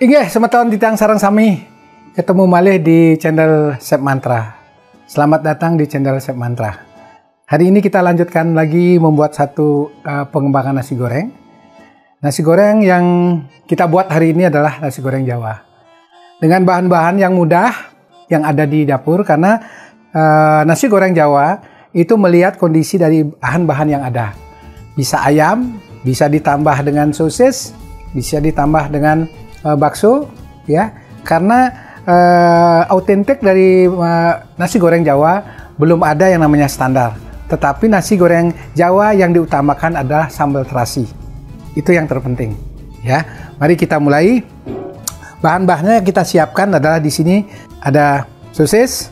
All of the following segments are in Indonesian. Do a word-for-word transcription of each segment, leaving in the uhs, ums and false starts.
Inggih, semeton ditang sarang sami. Ketemu malih di channel Chef Mantra. Selamat datang di channel Chef Mantra. Hari ini kita lanjutkan lagi membuat satu uh, pengembangan nasi goreng. Nasi goreng yang kita buat hari ini adalah nasi goreng Jawa. Dengan bahan-bahan yang mudah yang ada di dapur, karena uh, nasi goreng Jawa itu melihat kondisi dari bahan-bahan yang ada. Bisa ayam, bisa ditambah dengan sosis, bisa ditambah dengan bakso, ya, karena uh, autentik dari uh, nasi goreng Jawa belum ada yang namanya standar. Tetapi nasi goreng Jawa yang diutamakan adalah sambal terasi. Itu yang terpenting, ya. Mari kita mulai. Bahan-bahannya kita siapkan adalah di sini ada sosis,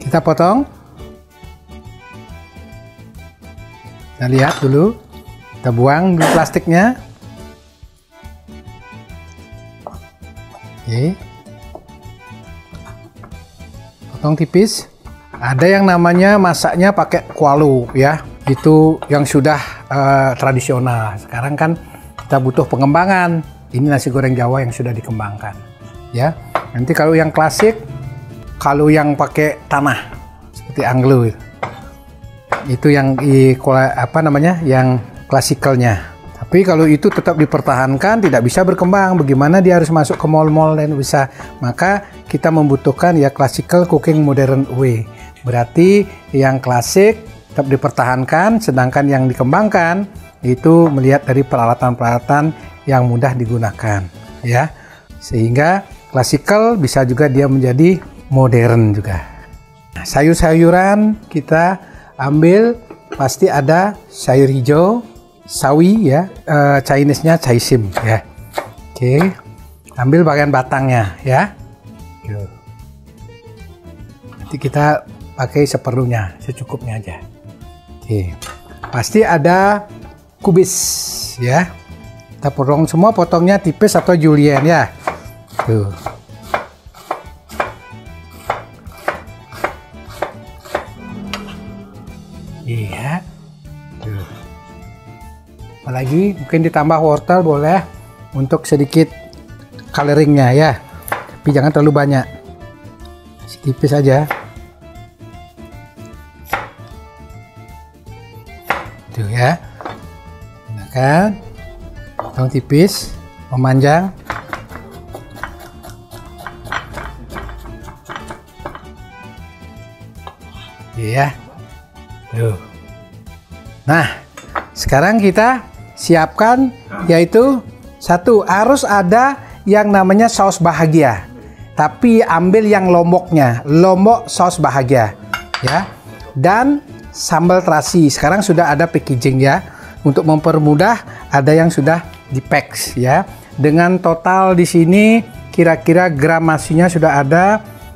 kita potong. Kita lihat dulu, kita buang dulu plastiknya. Oke. Potong tipis. Ada yang namanya masaknya pakai kualu, ya. Itu yang sudah uh, tradisional. Sekarang kan kita butuh pengembangan. Ini nasi goreng Jawa yang sudah dikembangkan, ya. Nanti kalau yang klasik, kalau yang pakai tanah seperti Anglo itu, itu yang i, apa namanya, yang klasikalnya. Tapi kalau itu tetap dipertahankan, tidak bisa berkembang. Bagaimana dia harus masuk ke mall-mall dan usaha? Maka kita membutuhkan ya classical cooking modern way. Berarti yang klasik tetap dipertahankan, sedangkan yang dikembangkan itu melihat dari peralatan-peralatan yang mudah digunakan, ya. Sehingga classical bisa juga dia menjadi modern juga. Nah, sayur-sayuran kita ambil, pasti ada sayur hijau, sawi, ya, e, Chinese-nya caisim, ya. Oke, ambil bagian batangnya, ya. Nanti kita pakai seperlunya, secukupnya aja. Oke, pasti ada kubis, ya. Kita potong semua, potongnya tipis atau julienne, ya. Tuh. Iya. Tuh. Apalagi mungkin ditambah wortel boleh untuk sedikit coloringnya, ya, tapi jangan terlalu banyak, tipis aja. Tuh, ya, gunakan potong tipis, memanjang. Iya, tuh. Nah, sekarang kita siapkan, yaitu satu, harus ada yang namanya saus bahagia, tapi ambil yang lomboknya, lombok saus bahagia, ya, dan sambal terasi. Sekarang sudah ada packaging, ya, untuk mempermudah. Ada yang sudah di pack, ya, dengan total di sini kira-kira gramasinya sudah ada.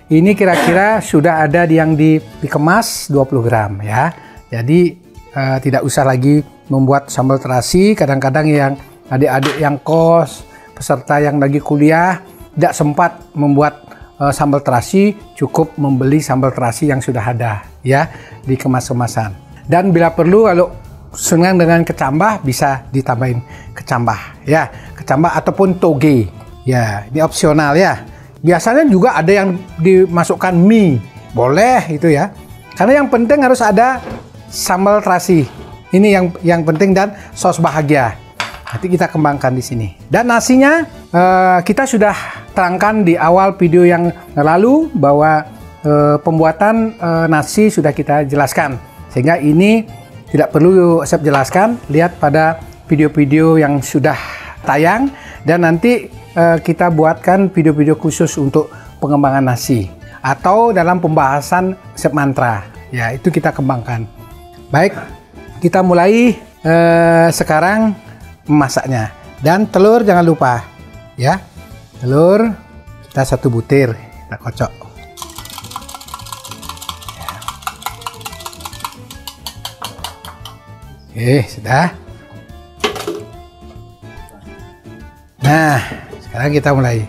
Ini kira-kira sudah ada yang di, dikemas dua puluh gram, ya. Jadi uh, tidak usah lagi membuat sambal terasi. Kadang-kadang yang adik-adik yang kos, peserta yang lagi kuliah tidak sempat membuat uh, sambal terasi, cukup membeli sambal terasi yang sudah ada, ya, di kemas-kemasan. Dan bila perlu kalau senang dengan kecambah bisa ditambahin kecambah, ya, kecambah ataupun toge, ya, ini opsional, ya. Biasanya juga ada yang dimasukkan mie, boleh itu, ya, karena yang penting harus ada sambal terasi. Ini yang yang penting, dan saus bahagia nanti kita kembangkan di sini. Dan nasinya eh, kita sudah terangkan di awal video yang lalu bahwa eh, pembuatan eh, nasi sudah kita jelaskan, sehingga ini tidak perlu saya jelaskan. Lihat pada video-video yang sudah tayang, dan nanti eh, kita buatkan video-video khusus untuk pengembangan nasi atau dalam pembahasan Chef Mantra, ya, itu kita kembangkan. Baik, kita mulai eh, sekarang memasaknya. Dan telur jangan lupa, ya, telur kita satu butir kita kocok, ya. Oke, sudah. Nah, sekarang kita mulai.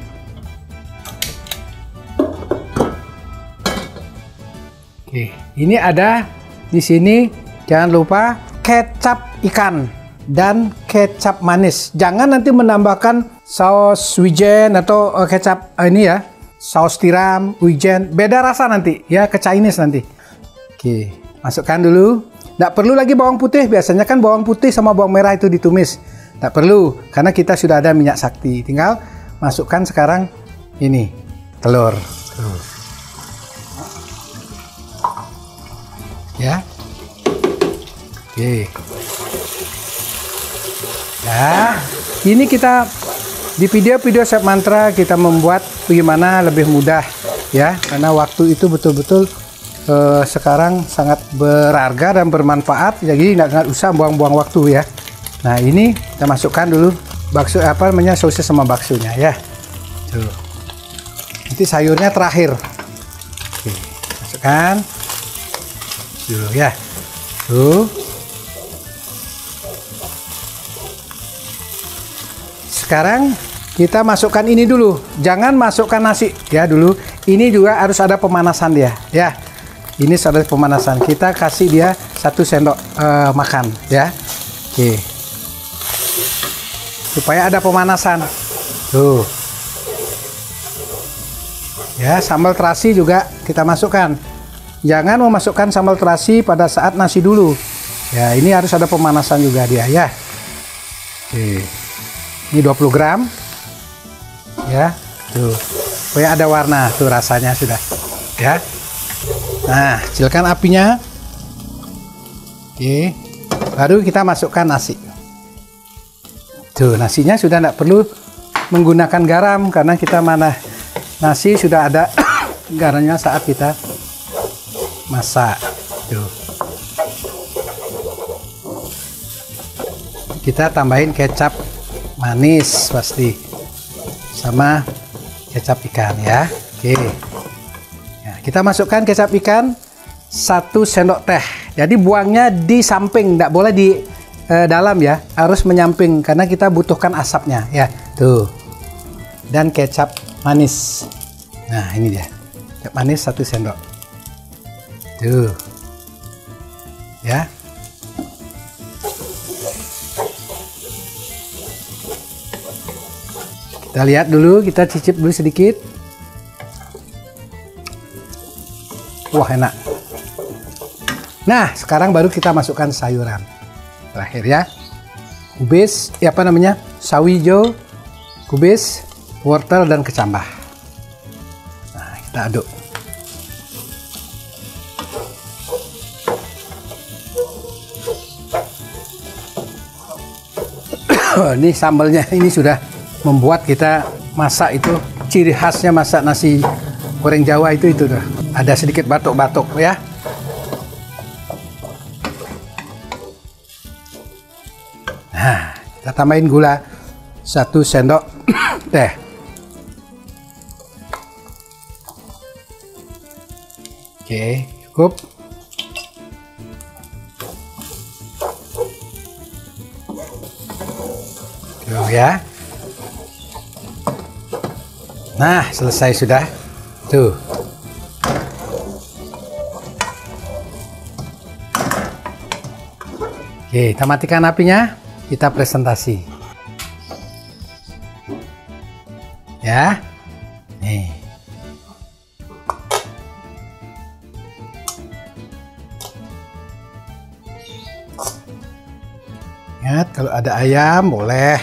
Oke, ini ada di sini, jangan lupa kecap ikan dan kecap manis. Jangan nanti menambahkan saus wijen atau kecap ini ya, saus tiram, wijen, beda rasa nanti ya, ke Chinese nanti. Oke, masukkan dulu. Nggak perlu lagi bawang putih, biasanya kan bawang putih sama bawang merah itu ditumis. Nggak perlu, karena kita sudah ada minyak sakti. Tinggal masukkan sekarang ini, telur. Telur. Ya, oke. Nah, ini kita di video-video Chef Mantra kita membuat bagaimana lebih mudah, ya, karena waktu itu betul-betul eh, sekarang sangat berharga dan bermanfaat. Jadi nggak usah buang-buang waktu ya. Nah, ini kita masukkan dulu bakso, apa namanya, sosis sama baksonya ya. Tuh. Nanti sayurnya terakhir. Oke, masukkan. Dulu ya, tuh. Sekarang kita masukkan ini dulu, jangan masukkan nasi ya dulu. Ini juga harus ada pemanasan dia, ya. Ini sudah pemanasan. Kita kasih dia satu sendok uh, makan, ya. Oke. Supaya ada pemanasan, tuh. Ya, sambal terasi juga kita masukkan. Jangan memasukkan sambal terasi pada saat nasi dulu. Ya, ini harus ada pemanasan juga dia ya. Oke. Ini dua puluh gram. Ya, tuh. Supaya ada warna tuh rasanya sudah. Ya. Nah, kecilkan apinya. Oke. Baru kita masukkan nasi. Tuh, nasinya sudah tidak perlu menggunakan garam karena kita mana nasi sudah ada garamnya saat kita masak. Tuh. Kita tambahin kecap manis pasti sama kecap ikan ya. Oke. Nah, kita masukkan kecap ikan satu sendok teh. Jadi buangnya di samping, tidak boleh di eh, dalam ya. Harus menyamping karena kita butuhkan asapnya ya. Tuh. Dan kecap manis. Nah, ini dia. Kecap manis satu sendok. Tuh. Ya. Kita lihat dulu, kita cicip dulu sedikit. Wah, enak. Nah, sekarang baru kita masukkan sayuran. Terakhir ya. Kubis, ya apa namanya? Sawi hijau, kubis, wortel dan kecambah. Nah, kita aduk. Oh, ini sambalnya ini sudah membuat kita masak itu ciri khasnya masak nasi goreng Jawa itu itu tuh. Ada sedikit batok-batok ya. Nah, kita tambahin gula satu sendok teh. Oke, cukup. Tuh ya. Nah, selesai sudah. Tuh. Oke, kita matikan apinya. Kita presentasi. Ya. Nih. Ingat, kalau ada ayam boleh.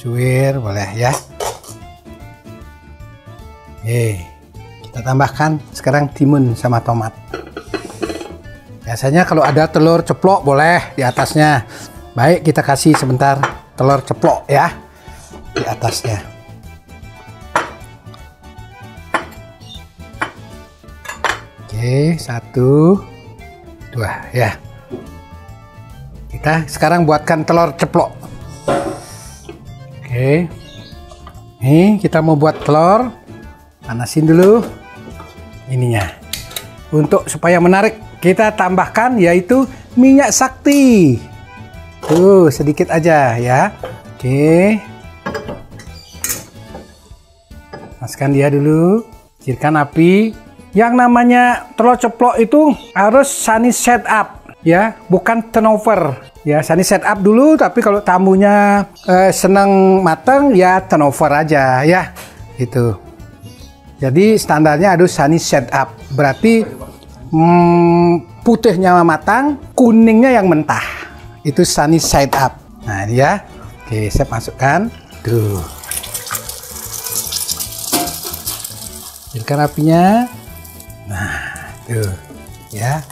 Cuir boleh ya. Oke, kita tambahkan sekarang timun sama tomat. Biasanya kalau ada telur ceplok boleh di atasnya. Baik, kita kasih sebentar telur ceplok ya di atasnya. Oke, satu, dua ya. Kita sekarang buatkan telur ceplok. Oke, ini kita mau buat telur, panasin dulu ininya. Untuk supaya menarik, kita tambahkan yaitu minyak sakti. Tuh, sedikit aja ya. Oke, Panaskan dia dulu, kecilkan api. Yang namanya telur ceplok itu harus sunny set up ya, bukan turnover ya. Sunny set up dulu, tapi kalau tamunya eh, senang matang ya turnover aja ya, gitu. Jadi standarnya harus sunny set up, berarti hmm, putihnya matang, kuningnya yang mentah, itu sunny side up. Nah ya, oke, saya masukkan tuh, kecilkan apinya. Nah, tuh, ya,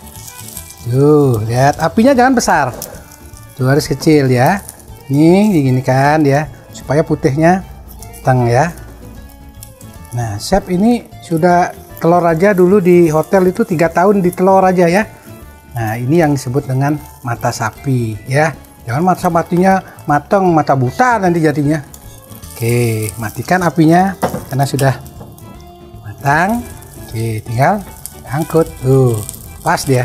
tuh, lihat apinya jangan besar, tuh harus kecil ya. Ini digini kan ya, supaya putihnya matang ya. Nah, chef ini sudah telur aja dulu di hotel itu tiga tahun di telur aja ya. Nah, ini yang disebut dengan mata sapi ya. Jangan mata sapinya matang, mata buta nanti jadinya. Oke, matikan apinya karena sudah matang. Oke, tinggal angkut, tuh pas dia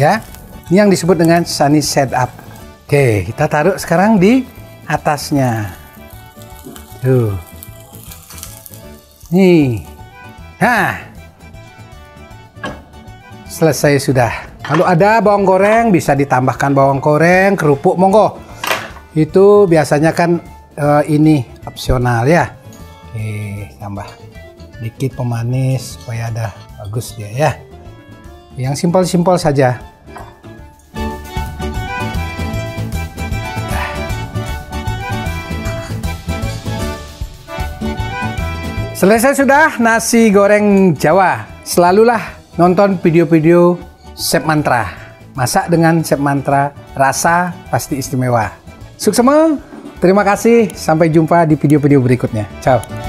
ya. Ini yang disebut dengan sunny setup. Oke, kita taruh sekarang di atasnya tuh nih. Nah, selesai sudah. Kalau ada bawang goreng bisa ditambahkan bawang goreng, kerupuk monggo, itu biasanya kan eh, ini opsional ya. Oke, tambah dikit pemanis supaya ada bagus dia ya. Yang simpel-simpel saja. Nah. Selesai sudah nasi goreng Jawa. Selalulah nonton video-video Chef Mantra. Masak dengan Chef Mantra, rasa pasti istimewa. Sukses, terima kasih. Sampai jumpa di video-video berikutnya. Ciao.